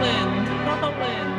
Scotland.